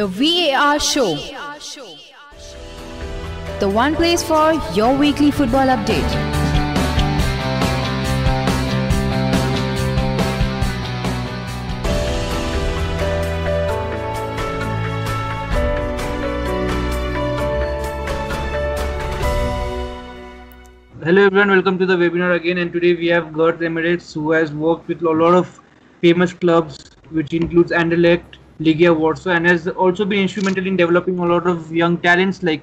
The VAR Show. The one place for your weekly football update. Hello everyone, welcome to the webinar again, and today we have Geert Emmerechts, who has worked with a lot of famous clubs, which includes Anderlecht, Legia Warsaw, and has also been instrumental in developing a lot of young talents. Like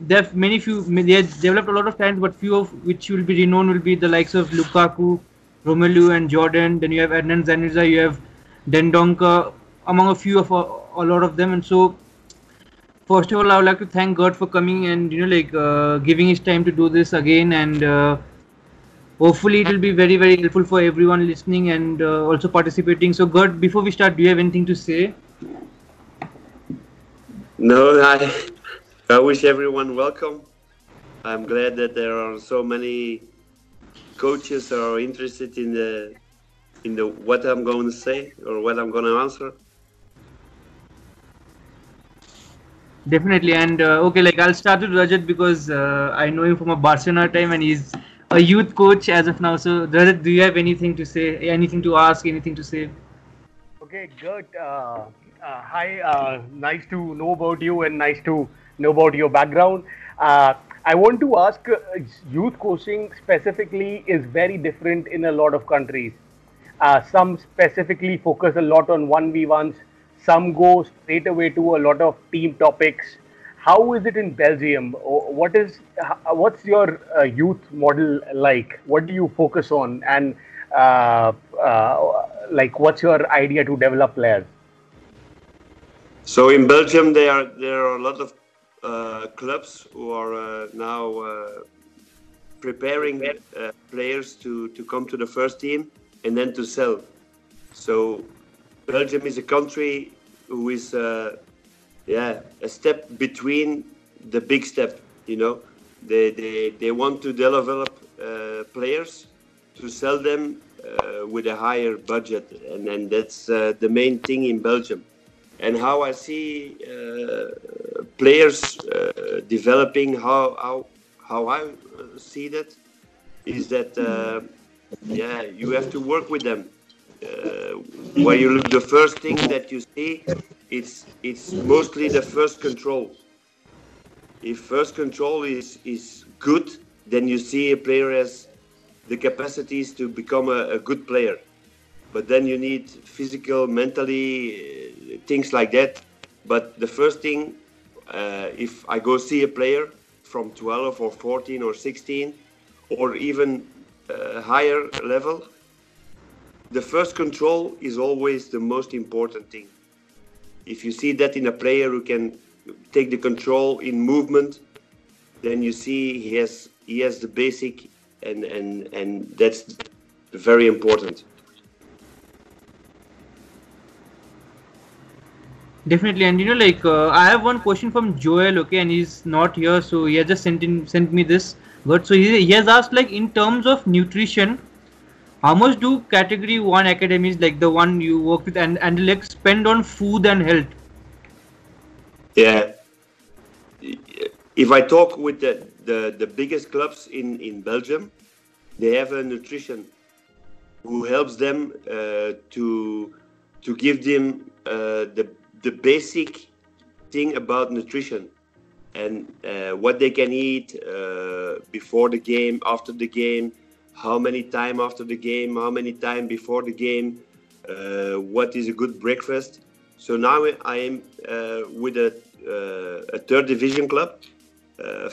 they have developed a lot of talents, but few of which will be renowned will be the likes of Lukaku, Romelu, and Jordan. Then you have Adnan Zanirza, you have Dendonker, among a few of a lot of them. And so, first of all, I would like to thank Geert for coming and giving his time to do this again, and hopefully it will be very, very helpful for everyone listening and also participating. So Geert, before we start, do you have anything to say? No, I wish everyone welcome. I'm glad that there are so many coaches who are interested in the what I'm going to say or what I'm going to answer. Definitely, and okay, I'll start with Rajat because I know him from a Barcelona time, and he's a youth coach as of now. So Rajat, do you have anything to say, anything to ask, anything to say? Okay, Geert, hi, nice to know about you and nice to know about your background. I want to ask, youth coaching specifically is very different in a lot of countries. Some specifically focus a lot on 1v1s, some go straight away to a lot of team topics. How is it in Belgium? What's your youth model like? What do you focus on, and what's your idea to develop players? So in Belgium, there are a lot of clubs who are now preparing players to come to the first team and then to sell. So Belgium is a country who is a step between the big step, you know. They want to develop players to sell them with a higher budget, and that's the main thing in Belgium. And how I see players developing, how I see that is that you have to work with them. When you look, the first thing that you see, it's mostly the first control. If first control is good, then you see a player has the capacities to become a good player. But then you need physical, mentally, things like that. But the first thing, if I go see a player from 12 or 14 or 16 or even higher level, the first control is always the most important thing. If you see that in a player who can take the control in movement, then you see he has the basic, and that's very important. Definitely, and I have one question from Joel, okay, and he's not here, so he has just sent me this. But so he has asked, in terms of nutrition, how much do category 1 academies, like the one you work with and Anderlecht, spend on food and health? Yeah. If I talk with the biggest clubs in Belgium, they have a nutrition who helps them to give them the basic thing about nutrition and what they can eat before the game, after the game, how many time after the game, how many time before the game, what is a good breakfast. So now I am with a third division club,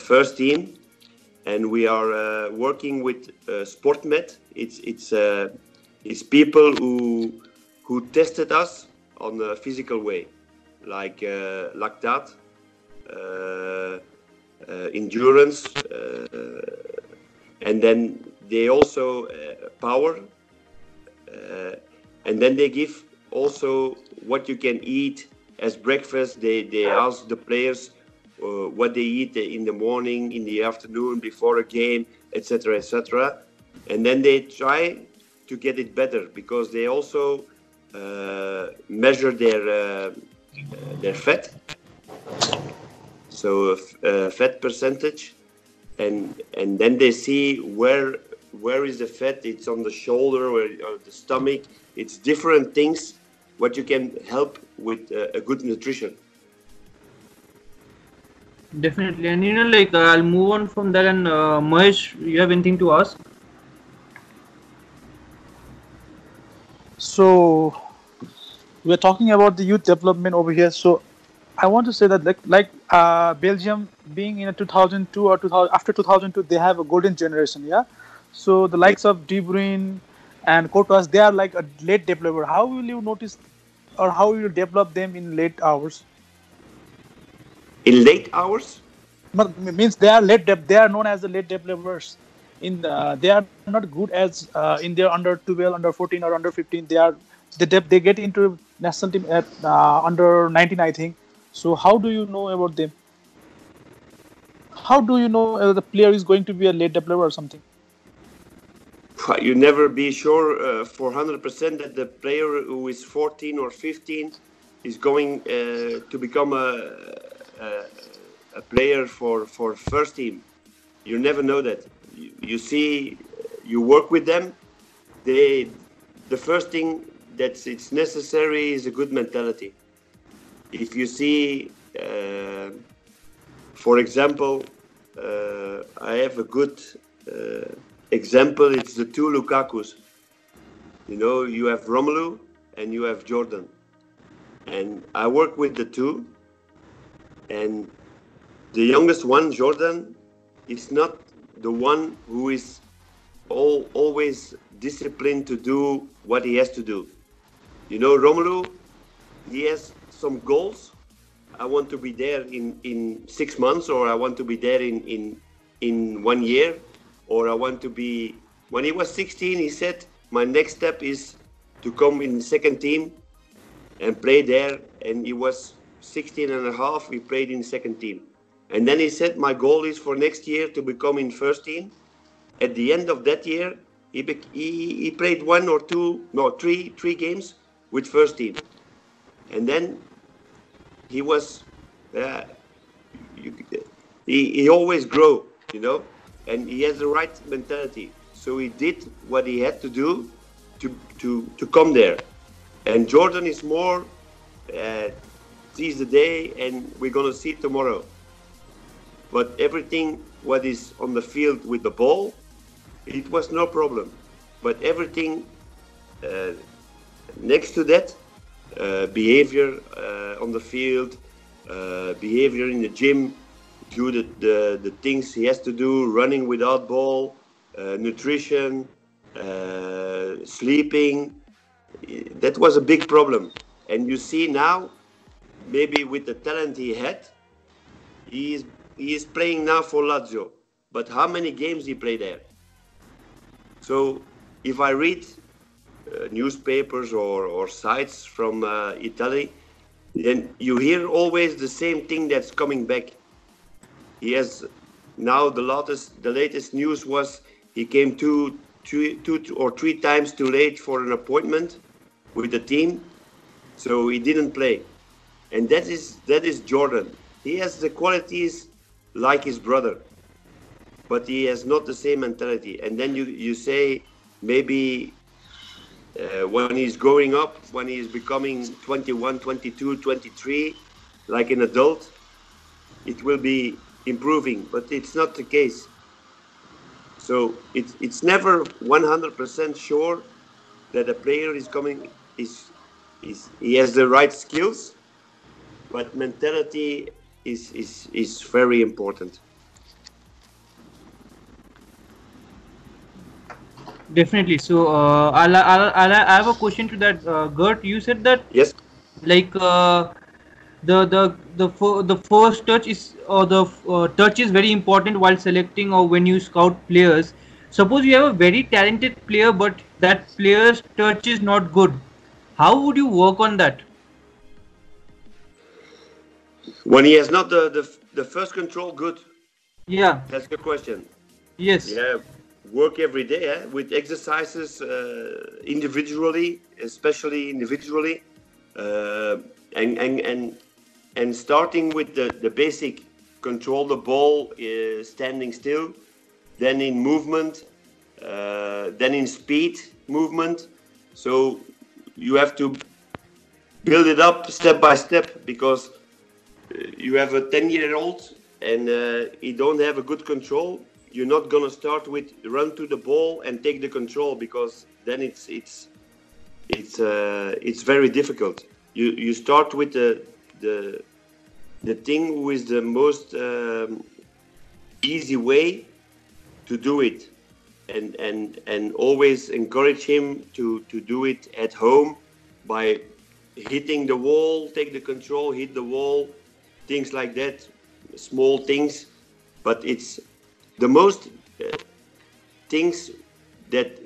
first team, and we are working with SportMet. It's people who tested us on a physical way, like lactate, endurance, and then they also power, and then they give also what you can eat as breakfast. They ask the players what they eat in the morning, in the afternoon, before a game, etc., etc. And then they try to get it better because they also measure their their fat, so fat percentage, and then they see where is the fat. It's on the shoulder or the stomach. It's different things what you can help with a good nutrition. Definitely. And you know, like I'll move on from that, and Mahesh, you have anything to ask? So we're talking about the youth development over here. So I want to say that like Belgium being in a 2002 or 2000, after 2002, they have a golden generation. Yeah. So the likes of De Bruyne and Courtois, they are like a late developer. How will you notice or how will you develop them in late hours? In late hours? Means they are late. They are known as the late developers. They are not good as in their under 12, under 14, or under 15. They get into national team at under 19, I think. So how do you know about them? How do you know the player is going to be a late developer or something? You never be sure for 100% that the player who is 14 or 15 is going to become a player for first team. You never know that. You see, you work with them. The first thing that's necessary is a good mentality. If you see, for example, I have a good example. It's the two Lukakus. You know, you have Romelu and you have Jordan. And I work with the two. And the youngest one, Jordan, is not the one who is always disciplined to do what he has to do. You know, Romelu, he has some goals. I want to be there in 6 months, or I want to be there in 1 year, or I want to be... When he was 16, he said, my next step is to come in the second team and play there. And he was 16 and a half, we played in second team. And then he said, my goal is for next year to become in first team. At the end of that year, he played three games with first team. And then he was, he always grow, you know, and he has the right mentality. So he did what he had to do to come there. And Jordan is more, seize the day, and we're going to see tomorrow. But everything what is on the field with the ball, it was no problem. But everything next to that, behavior on the field, behavior in the gym, do the things he has to do, running without ball, nutrition, sleeping, that was a big problem. And you see now, maybe with the talent he had, he is playing now for Lazio, but how many games he played there? So if I read newspapers or sites from Italy, then you hear always the same thing that's coming back. He has now the latest news was he came two or three times too late for an appointment with the team, so he didn't play. And that is Jordan. He has the qualities like his brother, but he has not the same mentality. And then you say maybe when he's growing up, when he's becoming 21, 22, 23, like an adult, it will be improving, but it's not the case. So it's never 100% sure that a player is coming, he has the right skills, but mentality is very important. Definitely. So I have a question to that, Gert. You said that, yes, like the first touch is, or the touch is very important while selecting or when you scout players. Suppose you have a very talented player, but that player's touch is not good. How would you work on that? When he has not the first control, good. Yeah. That's the question. Yes. Yeah. Work every day with exercises individually, especially individually. And starting with the basic, control the ball, standing still, then in movement, then in speed movement. So you have to build it up step by step, because you have a 10-year-old and he don't have a good control. You're not gonna start with run to the ball and take the control, because then it's very difficult. You start with the thing with the most easy way to do it, and always encourage him to do it at home by hitting the wall, take the control, hit the wall, things like that, small things. But it's the most things that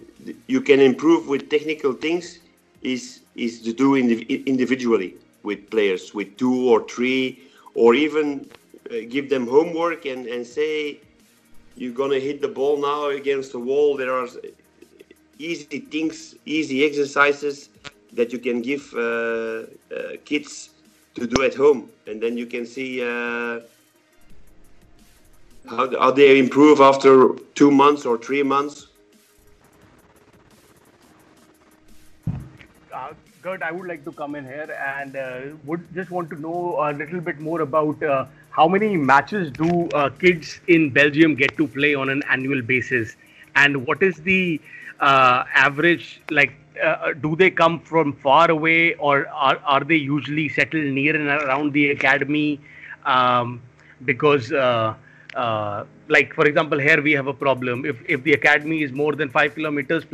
you can improve with technical things is to do individually with players, with 2 or 3, or even give them homework and say, you're gonna hit the ball now against the wall. There are easy things, easy exercises that you can give kids to do at home, and then you can see how they improve after 2 months or 3 months. Geert, I would like to come in here and would just want to know a little bit more about how many matches do kids in Belgium get to play on an annual basis, and what is the average? Like, do they come from far away, or are they usually settled near and around the academy? Because, like for example, here we have a problem. If the academy is more than 5 kilometers,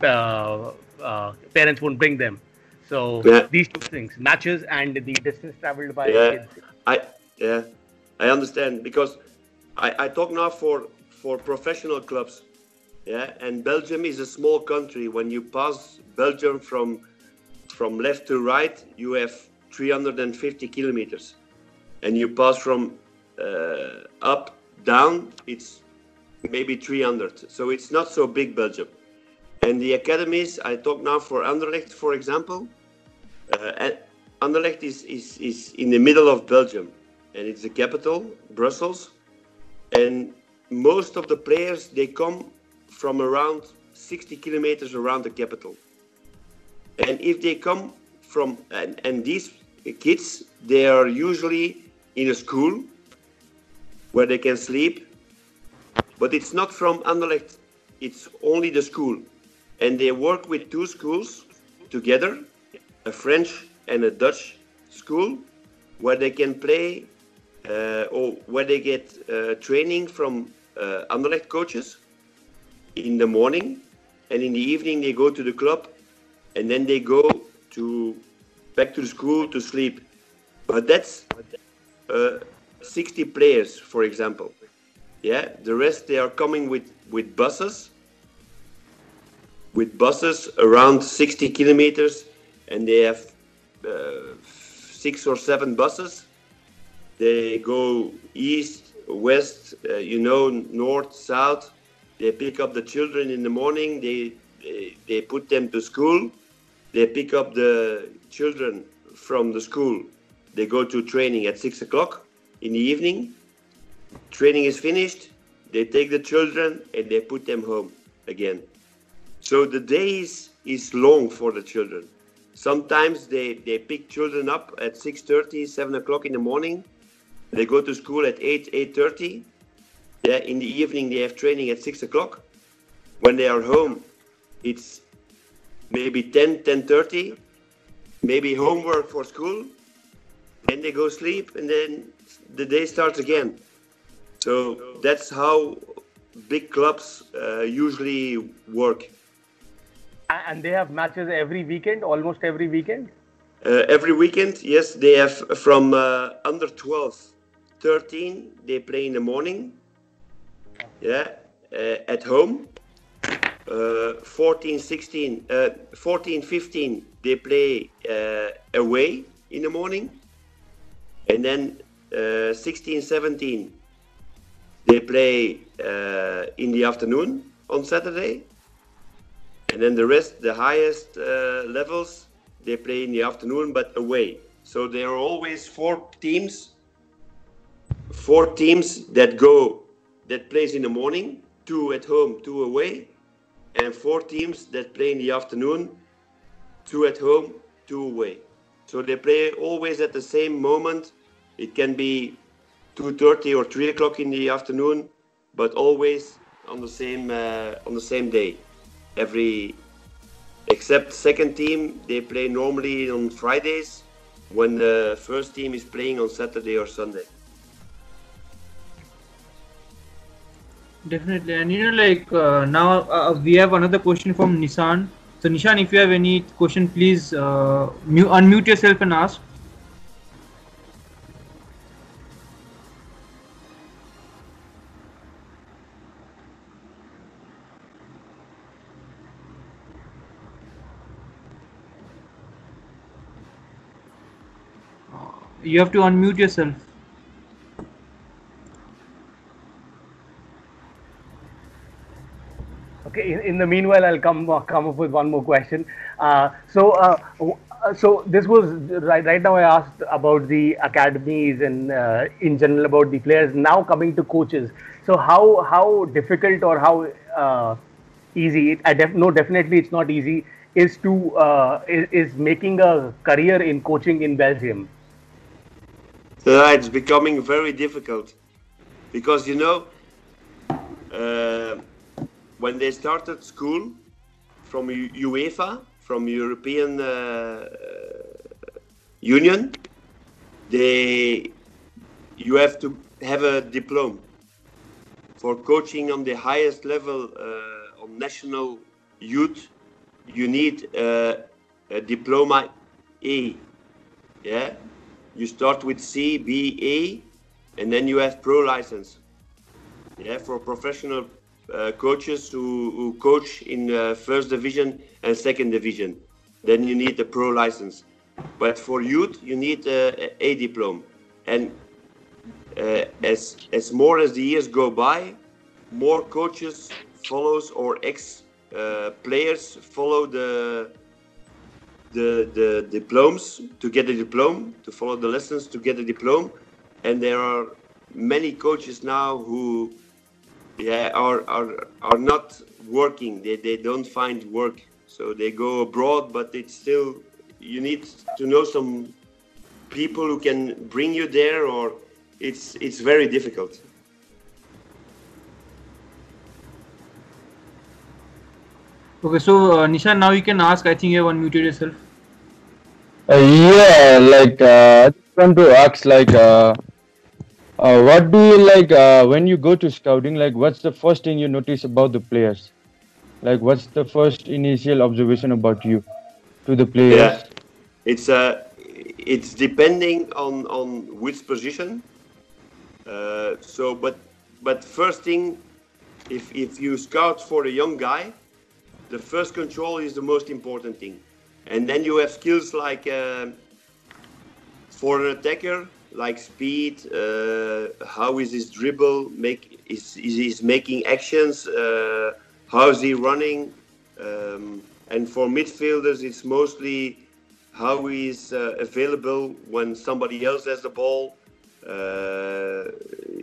parents won't bring them. So yeah, these two things, matches and the distance traveled by kids. I understand, because I talk now for professional clubs. Yeah, and Belgium is a small country. When you pass Belgium from left to right, you have 350 kilometers, and you pass from up down, it's maybe 300. So it's not so big, Belgium. And the academies, I talk now for Anderlecht, for example. Anderlecht is in the middle of Belgium, and it's the capital, Brussels. And most of the players, they come from around 60 kilometers around the capital. And if they come from, and these kids, they are usually in a school where they can sleep, but it's not from Anderlecht, it's only the school. And they work with 2 schools together, a French and a Dutch school, where they can play or where they get training from Anderlecht coaches in the morning, and in the evening they go to the club, and then they go back to the school to sleep. But that's 60 players, for example. Yeah, the rest, they are coming with buses. With buses around 60 kilometers, and they have 6 or 7 buses. They go east, west, north, south. They pick up the children in the morning. They put them to school. They pick up the children from the school. They go to training at 6 o'clock in the evening. Training is finished. They take the children and they put them home again. So the day is long for the children. Sometimes they pick children up at 6:30, 7 o'clock in the morning. They go to school at 8, 8:30. Yeah, in the evening they have training at 6 o'clock. When they are home, it's maybe 10, 10:30, maybe homework for school. Then they go sleep, and then the day starts again. So that's how big clubs usually work. And they have matches every weekend, almost every weekend? Every weekend, yes. They have from under 12, 13, they play in the morning, yeah, at home. 14, 15, they play away in the morning. And then 16, 17, they play in the afternoon on Saturday. And then the rest, the highest levels, They play in the afternoon, but away. So there are always four teams that plays in the morning, 2 at home, 2 away, and 4 teams that play in the afternoon, 2 at home, 2 away. So they play always at the same moment. It can be 2:30 or 3 o'clock in the afternoon, but always on the same day. Except second team, they play normally on Fridays, when the first team is playing on Saturday or Sunday. Definitely. And now we have another question from Nishan. So Nishan, if you have any question, please unmute yourself and ask. You have to unmute yourself. Okay. In the meanwhile, I'll come up with one more question. So this was right now. I asked about the academies and in general about the players. Now coming to coaches. So how difficult or how easy? Definitely it's not easy. Is making a career in coaching in Belgium. It's becoming very difficult because, when they started school from UEFA, from European Union, you have to have a diploma for coaching on the highest level on national youth. You need a diploma A, yeah. You start with C, B, A, and then you have pro license. Yeah, for professional coaches who coach in first division and second division, then you need the pro license. But for youth, you need a diploma. And as more as the years go by, more coaches follows or ex players follow the diplomas to get a diploma, to follow the lessons to get a diploma. And there are many coaches now who are not working. They don't find work, so they go abroad. But it's still, you need to know some people who can bring you there, or it's very difficult. Okay, so Nishan, now you can ask. I think you have unmuted yourself. I just want to ask, what do you when you go to scouting? What's the first thing you notice about the players? What's the first initial observation about you to the players? Yeah. It's depending on which position. But first thing, if you scout for a young guy, the first control is the most important thing. And then you have skills for an attacker, like speed, how is his dribble, is he making actions, how is he running. And for midfielders, it's mostly how he is available when somebody else has the ball.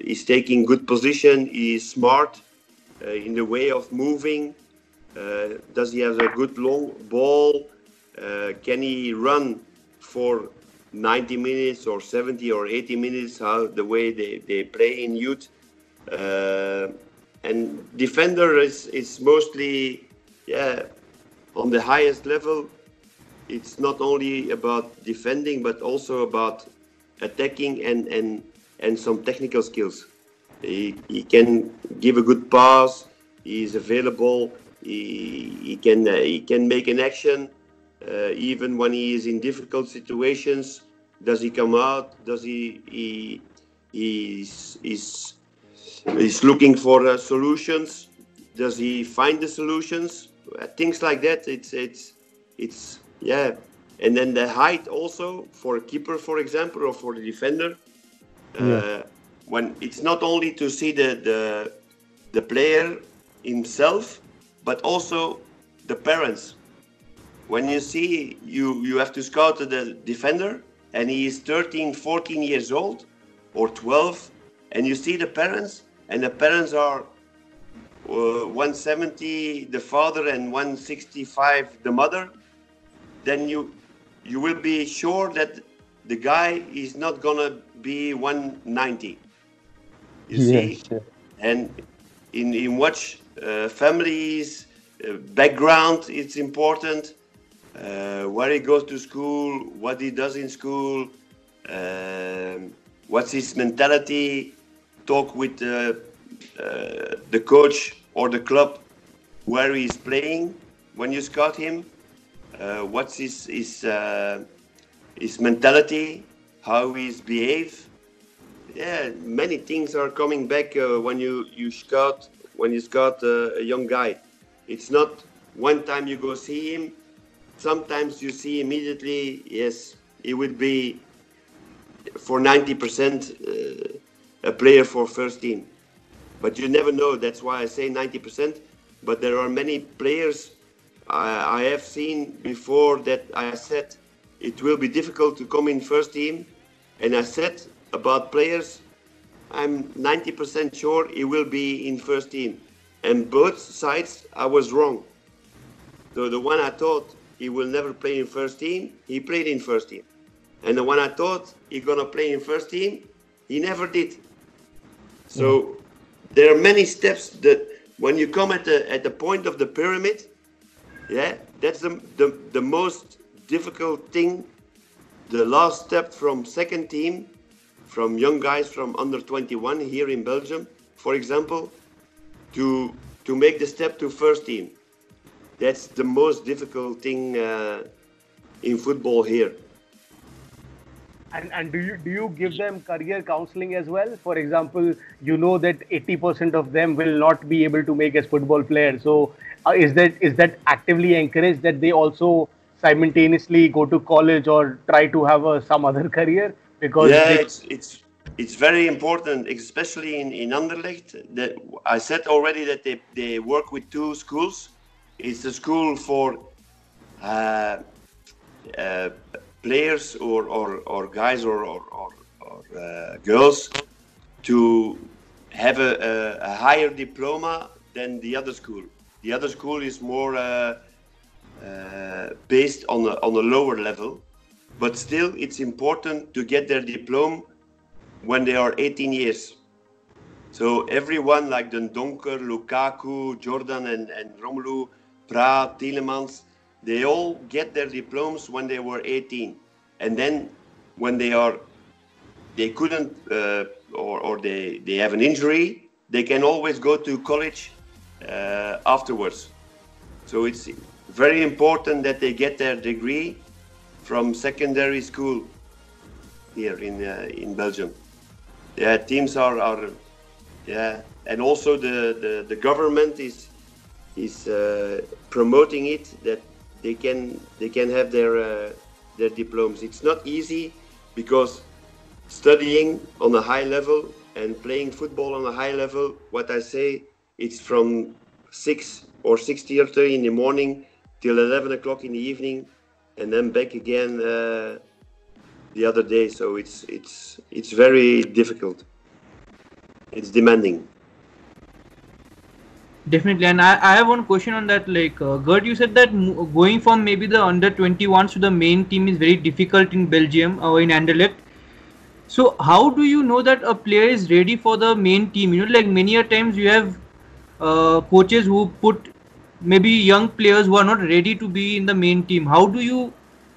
He's taking good position, he's smart in the way of moving. Does he have a good long ball? Can he run for 90 minutes or 70 or 80 minutes, the way they play in youth? And defender is mostly, on the highest level. It's not only about defending, but also about attacking and some technical skills. He can give a good pass, he is available. He can make an action, even when he is in difficult situations. Does he come out? Does he's looking for solutions? Does he find the solutions? Things like that. It's. And then the height also, for a keeper, for example, or for the defender. When it's not only to see the player himself, but also the parents. When you see, you have to scout the defender, and he is 13, 14 years old, or 12, and you see the parents, and the parents are 170 the father and 165 the mother, then you will be sure that the guy is not gonna be 190. You see? Sure. And in what families, background, it's important. Where he goes to school, what he does in school, what's his mentality, talk with the coach or the club where he's playing when you scout him, what's his mentality, how he's behave. Yeah, many things are coming back when you scout a young guy. It's not one time you go see him. Sometimes you see immediately, yes, it would be for 90% a player for first team. But you never know, that's why I say 90%. But there are many players I have seen before that I said it will be difficult to come in first team. And I said about players, I'm 90% sure it will be in first team. And both sides, I was wrong. So the one I thought he will never play in first team, he played in first team. And the one I thought he's gonna play in first team, he never did. So there are many steps that when you come at the point of the pyramid, yeah, that's the most difficult thing. The last step from second team, from young guys from under 21 here in Belgium, for example, to make the step to first team. That's the most difficult thing in football here. And do you give them career counseling as well? For example, you know that 80% of them will not be able to make as football players. So is that actively encouraged that they also simultaneously go to college or try to have some other career? Because it's very important, especially in Anderlecht. That I said already that they work with two schools. It's a school for players or guys or girls to have a higher diploma than the other school. The other school is more based on a lower level, but still it's important to get their diploma when they are 18 years. So everyone like Dendonker, Lukaku, Jordan and Romelu, Tielemans, they all get their diplomas when they were 18, and then when they couldn't or they have an injury, they can always go to college afterwards. So it's very important that they get their degree from secondary school here in Belgium. Yeah, teams are and also the government is promoting it that they can have their diplomas. It's not easy because studying on a high level and playing football on a high level, what I say, it's from 6 or 6:30 in the morning till 11 o'clock in the evening, and then back again the other day. So it's very difficult. It's demanding. Definitely, and I have one question on that. Like, Gert, you said that going from maybe the under 21s to the main team is very difficult in Belgium or in Anderlecht. So, how do you know that a player is ready for the main team? You know, like many a times you have coaches who put maybe young players who are not ready to be in the main team. How do you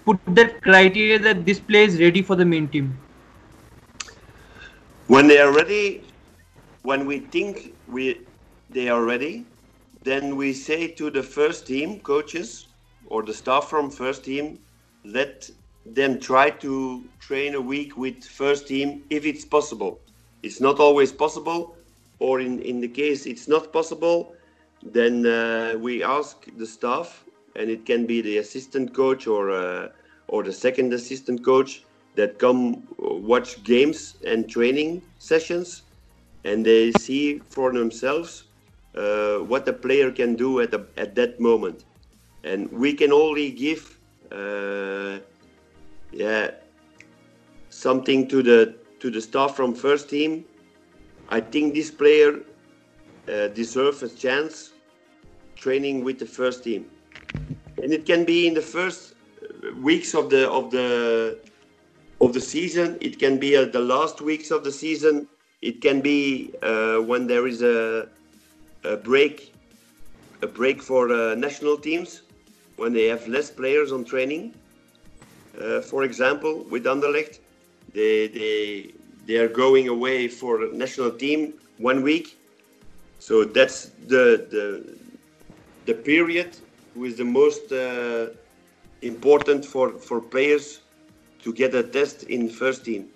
put that criteria that this player is ready for the main team? When they are ready, when we think they are ready, then we say to the first team coaches or the staff from first team, let them try to train a week with first team if it's possible. It's not always possible, or in the case it's not possible, then we ask the staff, and it can be the assistant coach or the second assistant coach that come watch games and training sessions, and they see for themselves what the player can do at that moment. And we can only give something to the staff from first team. I think this player deserves a chance training with the first team, and it can be in the first weeks of the season. It can be at the last weeks of the season. It can be when there is a break for national teams, when they have less players on training. For example, with Anderlecht, they are going away for national team 1 week. So that's the period who is the most important for players to get a test in first team.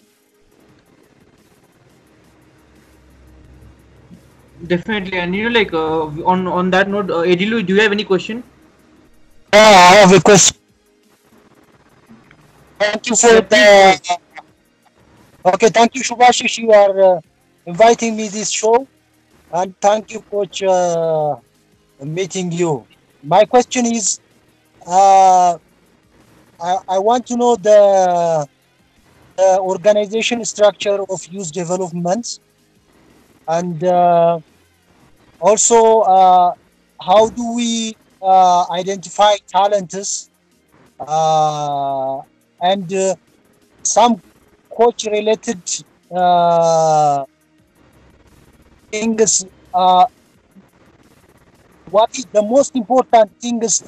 Definitely, and on that note, Edilu, do you have any question? I have a question. Thank you for the. Okay, thank you, Shubhashish. You are inviting me this show, and thank you, Coach, meeting you. My question is, I want to know the organization structure of youth development, and also how do we identify talents, and some coach-related things. What is the most important thing is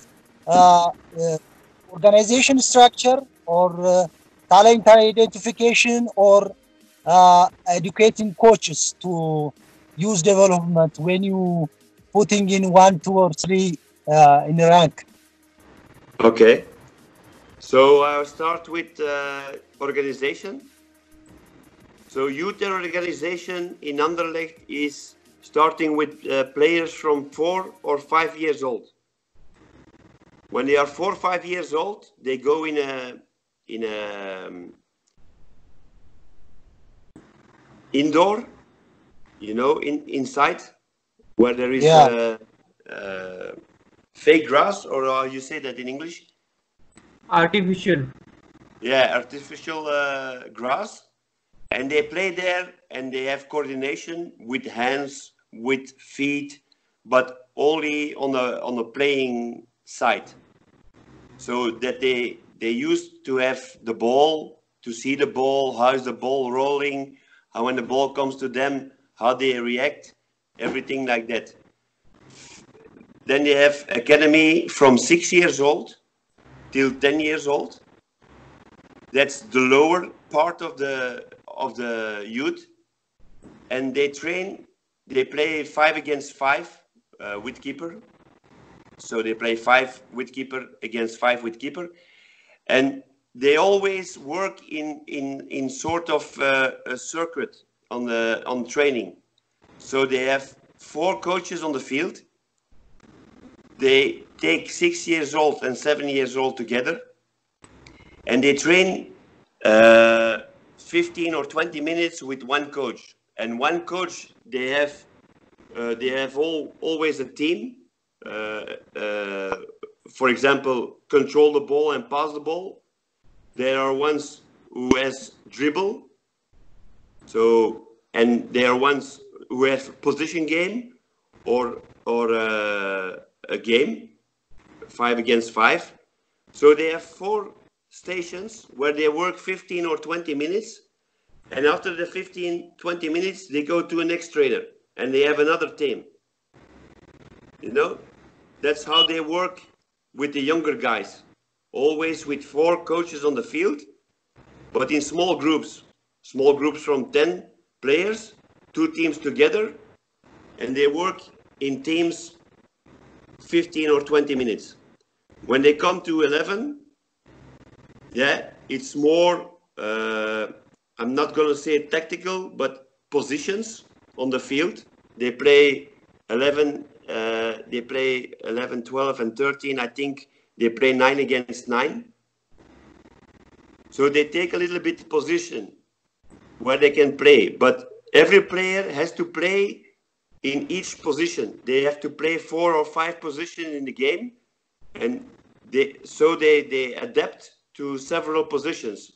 organization structure, or talent identification, or educating coaches to use development when you putting in 1, 2, or 3 in the rank. Okay, so I'll start with organization. So youth organization in Anderlecht is starting with players from 4 or 5 years old. When they are 4 or 5 years old, they go in an indoor, inside, where there is fake grass, or you say that in English? Artificial. Yeah, artificial grass. And they play there, and they have coordination with hands, with feet, but only on a playing side. So that they used to have the ball, to see the ball, how is the ball rolling, how when the ball comes to them, how they react, everything like that. Then they have academy from 6 years old till 10 years old. That's the lower part of the youth, and they train. They play 5 against 5 with keeper. So they play 5 with keeper against 5 with keeper, and they always work in sort of a circuit on training. So they have 4 coaches on the field. They take 6 years old and 7 years old together, and they train 15 or 20 minutes with 1 coach. And 1 coach, they have always a team. For example, control the ball and pass the ball. There are ones who has dribble. So, and there are ones who have position game or a game, 5 against 5. So they have 4 stations where they work 15 or 20 minutes, and after the 15-20 minutes they go to a next trainer and they have another team. That's how they work with the younger guys, always with 4 coaches on the field, but in small groups from 10 players, 2 teams together, and they work in teams 15 or 20 minutes. When they come to 11, it's more, I'm not going to say tactical, but positions on the field. They play 11, 12 and 13. I think they play 9 against 9. So they take a little bit position where they can play, but every player has to play in each position. They have to play 4 or 5 positions in the game, and they adapt to several positions.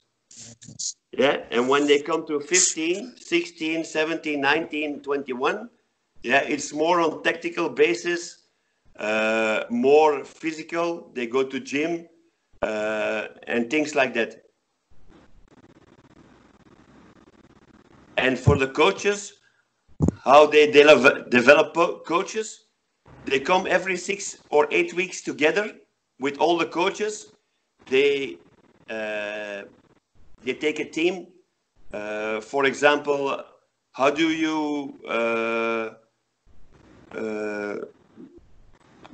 Yeah, and when they come to 15, 16, 17, 19, 21, yeah, it's more on tactical basis, more physical. They go to gym and things like that. And for the coaches, how they develop coaches, they come every 6 or 8 weeks together with all the coaches. They take a team. For example, how do you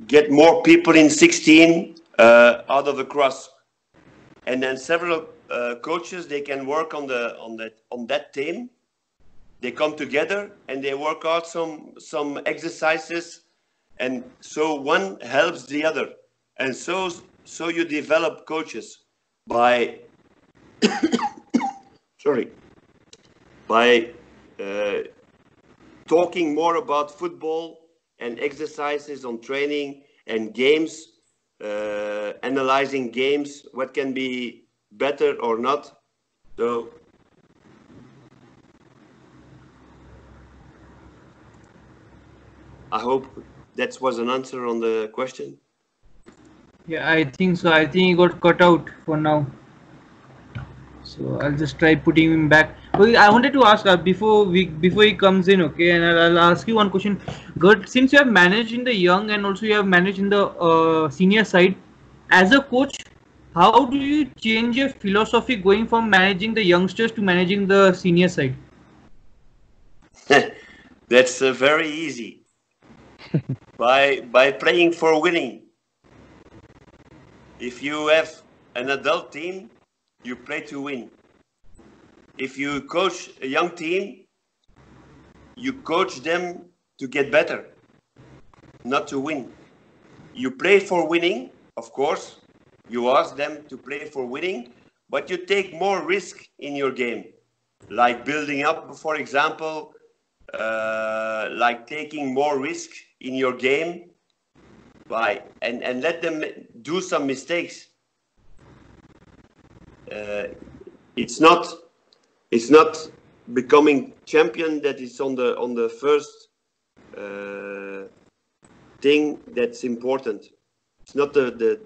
get more people in 16 out of the cross? And then several coaches, they can work on that team. They come together and they work out some exercises, and so one helps the other, and so you develop coaches by by talking more about football and exercises on training and games, analyzing games, what can be better or not. So I hope that was an answer on the question. Yeah, I think so. I think he got cut out for now. So I'll just try putting him back. Well, I wanted to ask before he comes in, okay? And I'll ask you one question. Geert, since you have managed in the young and also you have managed in the senior side, as a coach, how do you change your philosophy going from managing the youngsters to managing the senior side? That's very easy. By playing for winning. If you have an adult team, you play to win. If you coach a young team, you coach them to get better, not to win. You play for winning, of course. You ask them to play for winning, but you take more risk in your game, like building up, for example, like taking more risk in your game by and let them do some mistakes. It's not becoming champion that is on the first thing that's important. It's not the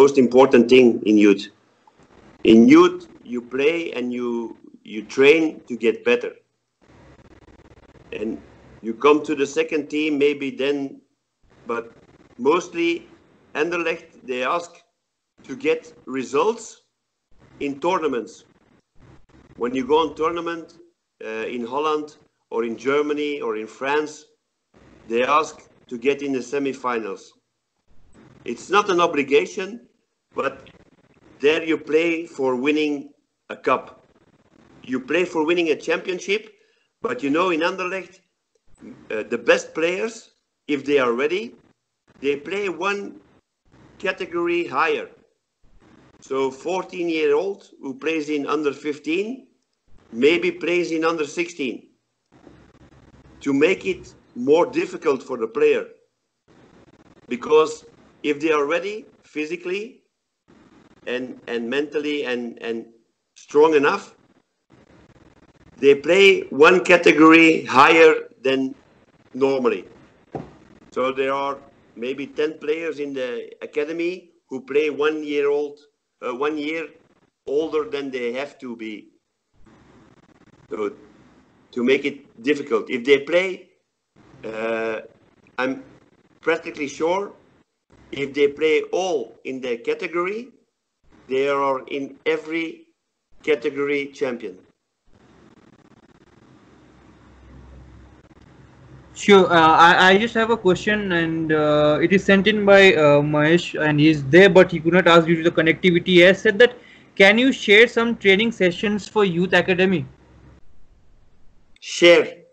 most important thing in youth. In youth, you play and you train to get better, and you come to the second team maybe then, but mostly Anderlecht, they ask to get results in tournaments. When you go on tournament in Holland or in Germany or in France, they ask to get in the semi-finals. It's not an obligation, but there you play for winning a cup. You play for winning a championship, but you know in Anderlecht, the best players, if they are ready, they play one category higher. So 14-year-old who plays in under 15, maybe plays in under 16, to make it more difficult for the player. Because if they are ready physically and mentally and strong enough, they play one category higher than normally. So there are maybe 10 players in the academy who play 1 year older than they have to be. So to make it difficult. If they play, I'm practically sure, if they play all in their category, they are in every category champion. Sure. I just have a question, and it is sent in by Mahesh, and he is there, but he could not ask due to the connectivity. He has said that, can you share some training sessions for youth academy? Share?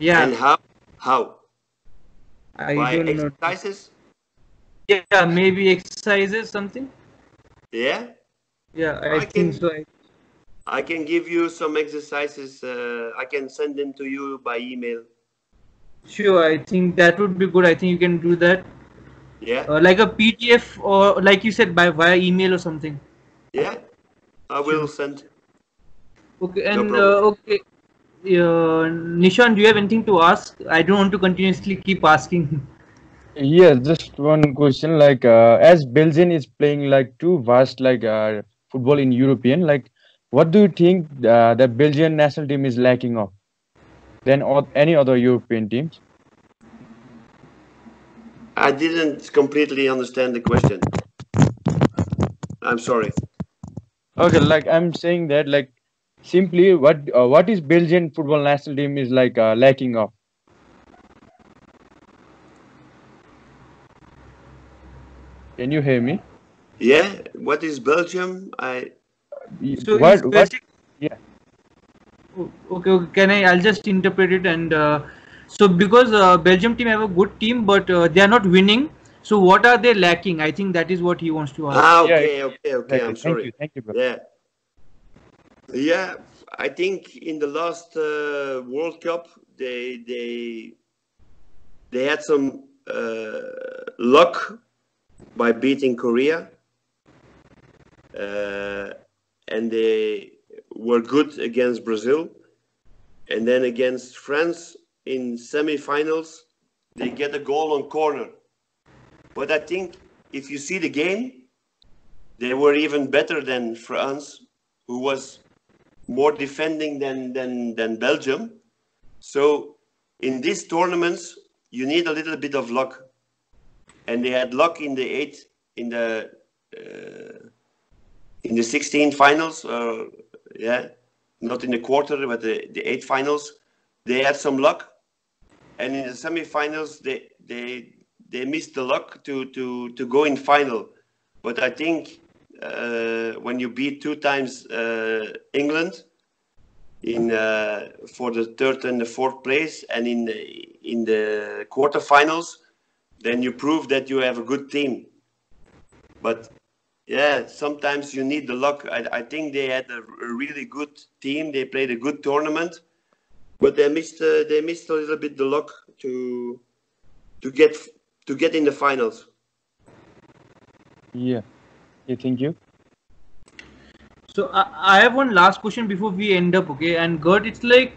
Yeah. And how? By exercises? Know. Yeah, maybe exercises, something. Yeah? Yeah, I think so. I can give you some exercises. I can send them to you by email. Sure, I think that would be good. I think you can do that. Yeah. Like a PDF or like you said via email or something. Yeah, I will send. Okay, and no okay, Nishan, do you have anything to ask? I don't want to continuously keep asking. Yes, just one question. Like as Belgium is playing like two vast like football in European, like what do you think the Belgian national team is lacking of than any other European teams? I didn't completely understand the question. I'm sorry. Okay, like I'm saying that like simply what is Belgian football national team is like lacking of? Can you hear me? Yeah. What is Belgium? Yeah. Okay, okay. I'll just interpret it and so because Belgium team have a good team, but they are not winning. So what are they lacking? I think that is what he wants to ask. Ah, okay, yeah, okay. I'm sorry. Thank you, bro. Yeah. Yeah, I think in the last World Cup they had some luck by beating Korea, and they were good against Brazil, and then against France in semi-finals they get a goal on corner. But I think if you see the game, they were even better than France, who was more defending than Belgium. So in these tournaments you need a little bit of luck, and they had luck in the sixteen finals, yeah, not in the quarter, but the eight finals. They had some luck, and in the semi-finals they missed the luck to go in final. But I think when you beat two times England in for the third and the fourth place, and in the quarterfinals, then you prove that you have a good team. But yeah, sometimes you need the luck. I think they had a really good team. They played a good tournament, but they missed a little bit the luck to get in the finals. Yeah. Yeah, thank you. So I have one last question before we end up, okay? And Gert, it's like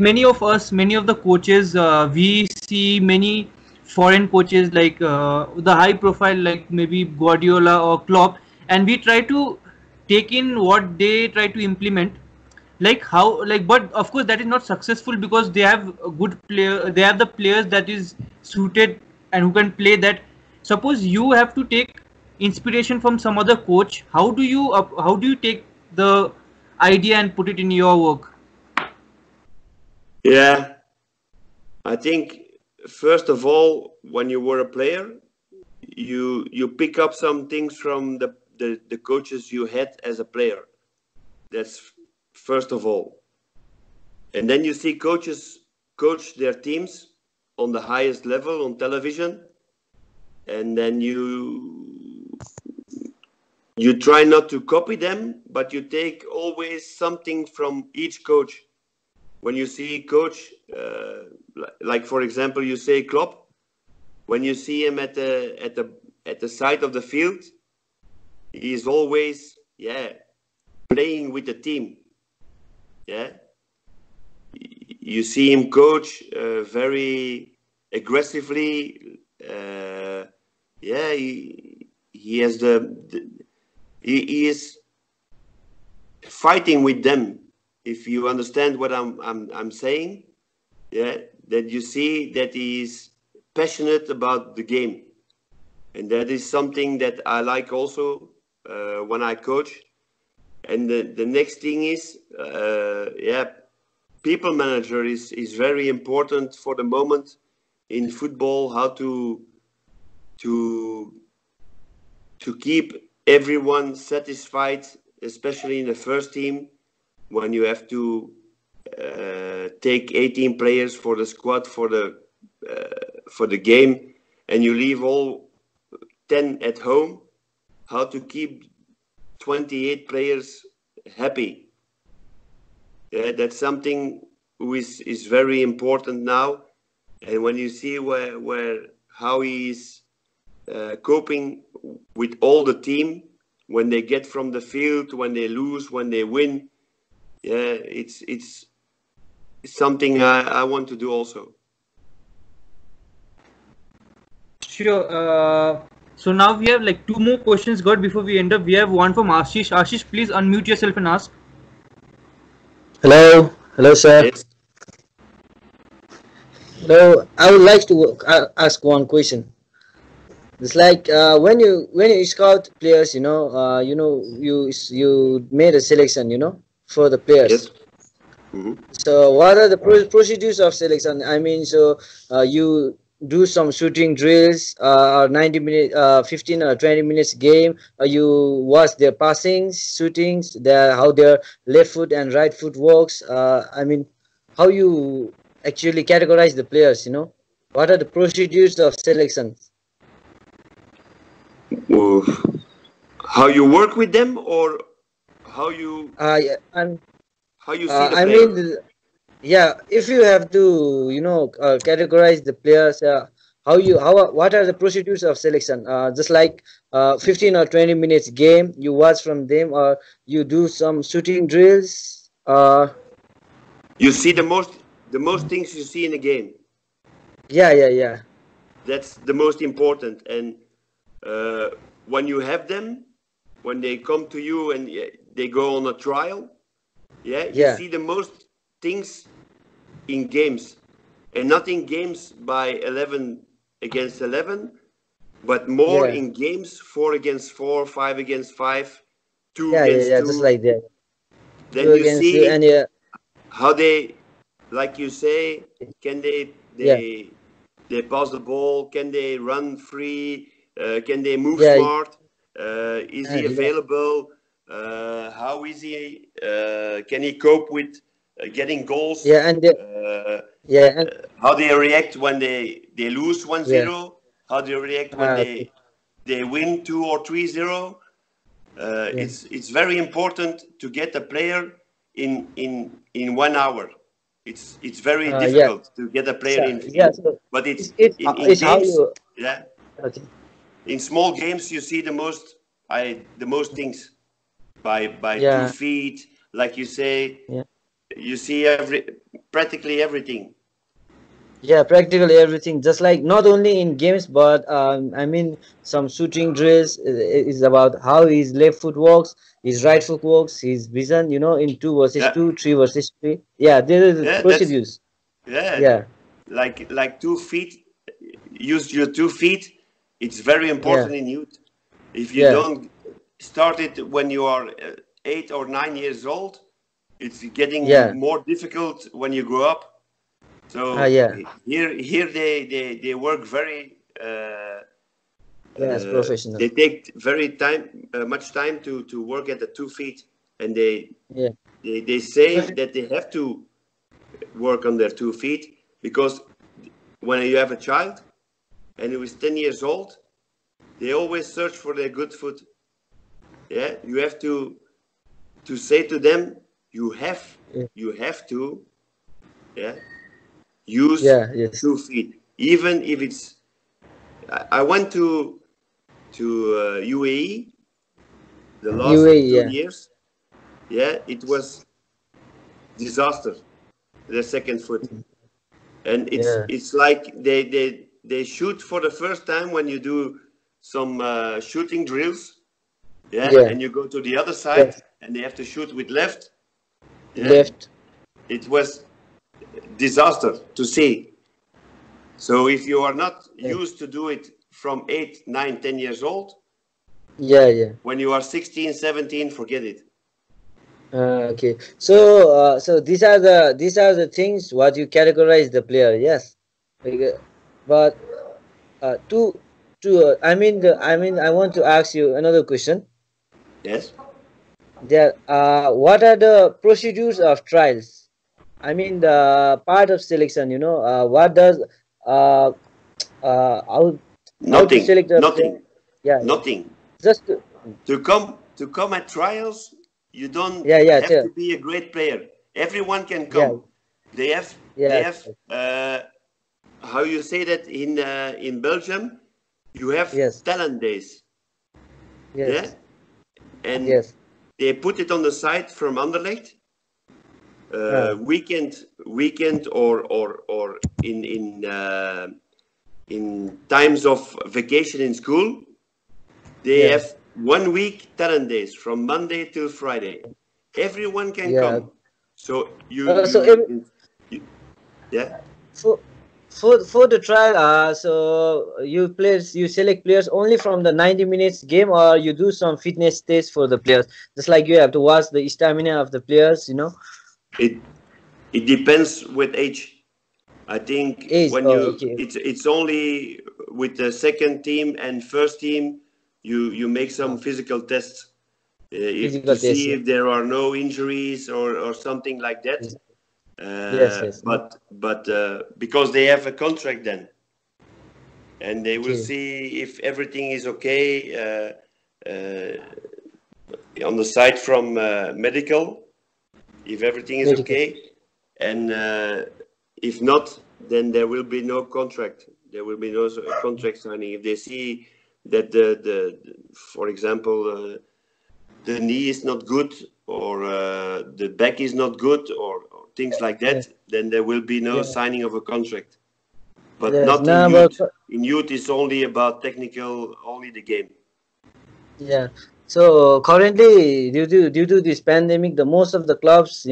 many of us, many of the coaches, we see many foreign coaches like the high profile, like maybe Guardiola or Klopp, and we try to take in what they try to implement. Like how, like, but of course that is not successful because they have a good player. They have the players that is suited and who can play that. Suppose you have to take inspiration from some other coach. How do you take the idea and put it in your work? Yeah, I think first of all, when you were a player, you pick up some things from the coaches you had as a player. That's first of all. And then you see coaches coach their teams on the highest level on television, and then you try not to copy them, but you take always something from each coach. When you see coach, like for example, you say Klopp, when you see him at the side of the field, he is always playing with the team. Yeah, you see him coach very aggressively. He has he is fighting with them. If you understand what I'm saying, yeah, that you see that he is passionate about the game, and that is something that I like also when I coach. And the next thing is, people manager is very important for the moment in football. How to keep everyone satisfied, especially in the first team, when you have to take 18 players for the squad for the game, and you leave all 10 at home, how to keep 28 players happy. Yeah, that's something which is very important now. And when you see where how he is coping with all the team when they get from the field, when they lose, when they win. Yeah, it's something I want to do also. Sure. So now we have like 2 more questions got before we end up. We have one from Ashish. Ashish, please unmute yourself and ask. Hello. Hello, sir. Yes. Hello. I would like to ask one question. It's like when you scout players, you made a selection, for the players. Yes. Mm-hmm. So what are the procedures of selection? I mean, so you do some shooting drills, or 90 minutes, 15 or 20 minutes game. You watch their passings, shootings, how their left foot and right foot works. I mean, how you actually categorize the players? What are the procedures of selection? How you work with them, or how you how you see the player? Mean, yeah, if you have to categorize the players, what are the procedures of selection? Just like 15 or 20 minutes game, you watch from them, or you do some shooting drills, you see the most things you see in a game. Yeah, that's the most important. And when you have them, when they come to you and they go on a trial, you see the most things in games, and not in games by 11 against 11, but more in games 4 against 4, 5 against 5, 2 against 2. Just like that. Then you see how they, like you say, can they pass the ball? Can they run free? Can they move smart? Is he available? How is he? Can he cope with getting goals? How they react when they lose 1-0? Yeah. How they react when they win 2 or 3-0? It's very important to get a player in 1 hour. It's very difficult to get a player in. Yeah, so but it's in games, okay. In small games, you see the most things by 2 feet, like you say. Yeah. You see practically everything. Yeah, practically everything. Just like not only in games, but I mean, some shooting drills is about how his left foot works, his right foot works, his vision. In 2 versus 2, 3 versus 3. Yeah, these are the procedures. Yeah. Like 2 feet. Use your 2 feet. It's very important in youth. If you don't start it when you are 8 or 9 years old, it's getting more difficult when you grow up. So here they work very professional. They take very much time to work at the 2 feet, and they say that they have to work on their 2 feet, because when you have a child and he was 10 years old, they always search for their good foot. Yeah, you have to say to them, you have to use 2 feet, even if it's. I went to UAE the last 2 years. Yeah, it was disaster, their second foot, and it's like they shoot for the first time when you do some shooting drills, and you go to the other side, and they have to shoot with left. Yeah? Left. It was disaster to see. So if you are not used to do it from 8, 9, 10 years old, when you are 16, 17, forget it. Okay. So, these are the things what you categorize the player. Yes. But I want to ask you another question. Yes. What are the procedures of trials? I mean, the part of selection. What does nothing. How select nothing. Yeah. Nothing. Just to come at trials. You don't have to be a great player. Everyone can come. They have how you say that in Belgium, you have talent days. Yes. Yeah? And they put it on the site from Anderlecht. Weekend, or in times of vacation in school, they have 1 week talent days from Monday till Friday. Everyone can come. So you. For the trial, so you select players only from the 90 minutes game, or you do some fitness tests for the players, just like you have to watch the stamina of the players, you know. It depends with age. I think it's only with the second team and first team you make some physical tests to see if there are no injuries or something like that. But because they have a contract then, and they will see if everything is okay on the side from medical. If everything is okay, and if not, then there will be no contract. There will be no contract signing. If they see that for example, the knee is not good, or the back is not good, or things like that, then there will be no signing of a contract. But not in youth. In youth, it's only about technical, only the game. Yeah. So currently, due to this pandemic, most of the clubs'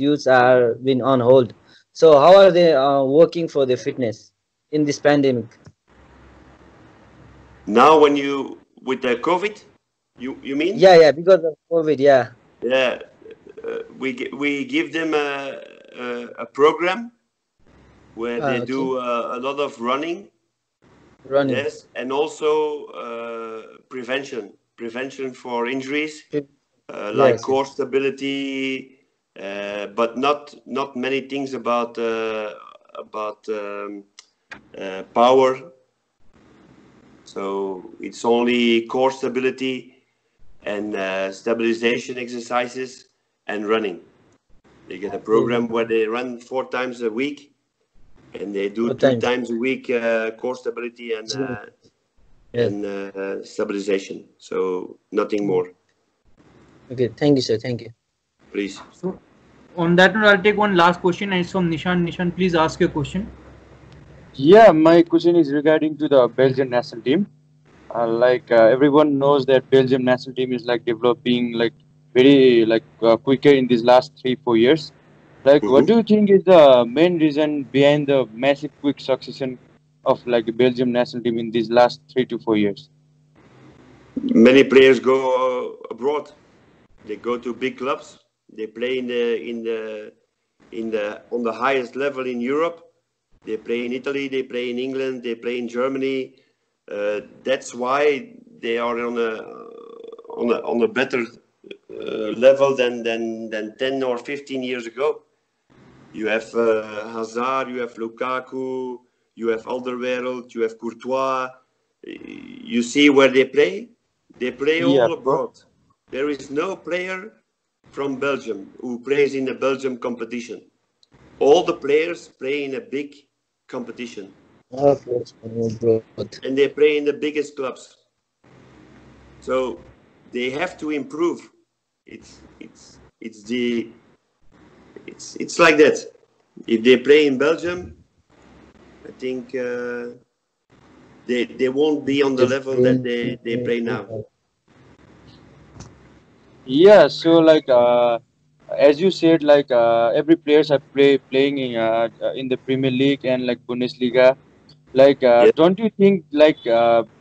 youths are been on hold. So how are they working for their fitness in this pandemic? Now, with the COVID, you mean? Yeah, because of COVID, yeah. We give them a program where they do a lot of running. Yes, and also prevention for injuries, like core stability, but not many things about power. So it's only core stability and stabilization exercises and running. They get a program where they run 4 times a week. And they do 2 times a week core stability and stabilization. So nothing more. Okay, thank you, sir. Thank you. Please. So on that note, I'll take one last question, and it's from Nishan. Nishan, please ask your question. Yeah, my question is regarding to the Belgian national team. Everyone knows that Belgium national team is developing very quicker in these last 3-4 years. What do you think is the main reason behind the massive quick succession of Belgium national team in these last 3 to 4 years? Many players go abroad. They go to big clubs. They play on the highest level in Europe. They play in Italy. They play in England. They play in Germany. That's why they are on a better level than 10 or 15 years ago. You have Hazard, you have Lukaku, you have Alderweireld, you have Courtois. You see where they play? They play all abroad. There is no player from Belgium who plays in the Belgium competition. All the players play in a big competition. And they play in the biggest clubs. So they have to improve. It's like that. If they play in Belgium, I think they won't be on the level that they play now. Yeah. So as you said, every players are playing in the Premier League and Bundesliga. Don't you think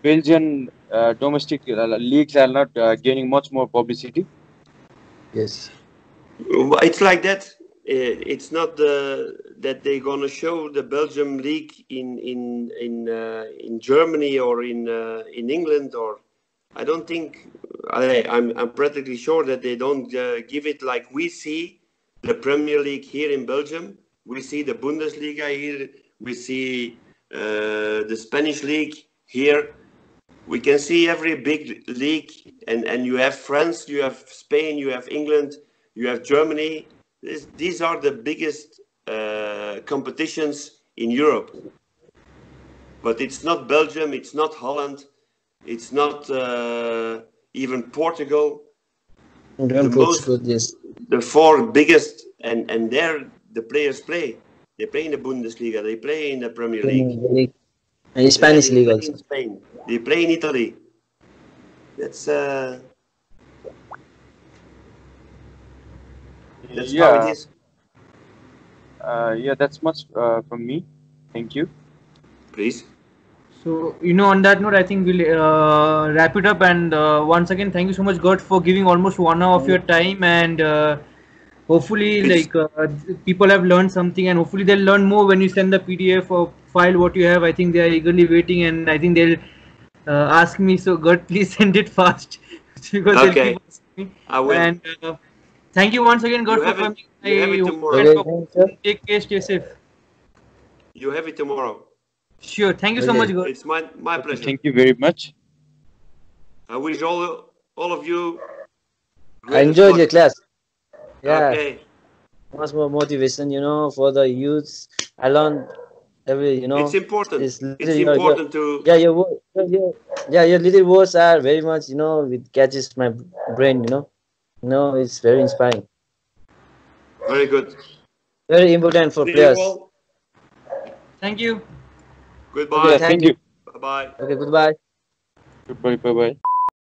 Belgian domestic leagues are not gaining much more publicity? Yes, it's like that. It's not that they're gonna show the Belgium league in Germany or in England, or I don't think I'm practically sure that they don't give it like we see the Premier League here in Belgium. We see the Bundesliga here. We see the Spanish league here. We can see every big league, and you have France, you have Spain, you have England, you have Germany. These are the biggest competitions in Europe. But it's not Belgium, it's not Holland, it's not even Portugal. The four biggest, and there the players play. They play in the Bundesliga, they play in the Premier League. And in Spanish League also. In Spain. They play in Italy. That's how it is. Yeah, that's much from me. Thank you. Please. So, you know, on that note, I think we'll wrap it up. And once again, thank you so much, Gert, for giving almost 1 hour of your time. And hopefully, people have learned something. And hopefully, they'll learn more when you send the PDF or file what you have. I think they are eagerly waiting. And I think they'll ask me, so Gert, please send it fast. Because they'll keep asking me. I will. And thank you once again, Gert, for coming. Take care, stay safe. You have it tomorrow. Sure. Thank you so much, Gert. It's my pleasure. Thank you very much. I wish all of you. I enjoyed your class. Yeah. Okay. Much more motivation, you know, for the youths. I learned every, you know. It's important. Your little words are very much, you know, it catches my brain, you know. No, it's very inspiring. Very good. Very important for players. Thank you. Goodbye. Okay, thank you. Bye-bye. Okay, goodbye. Goodbye, bye-bye.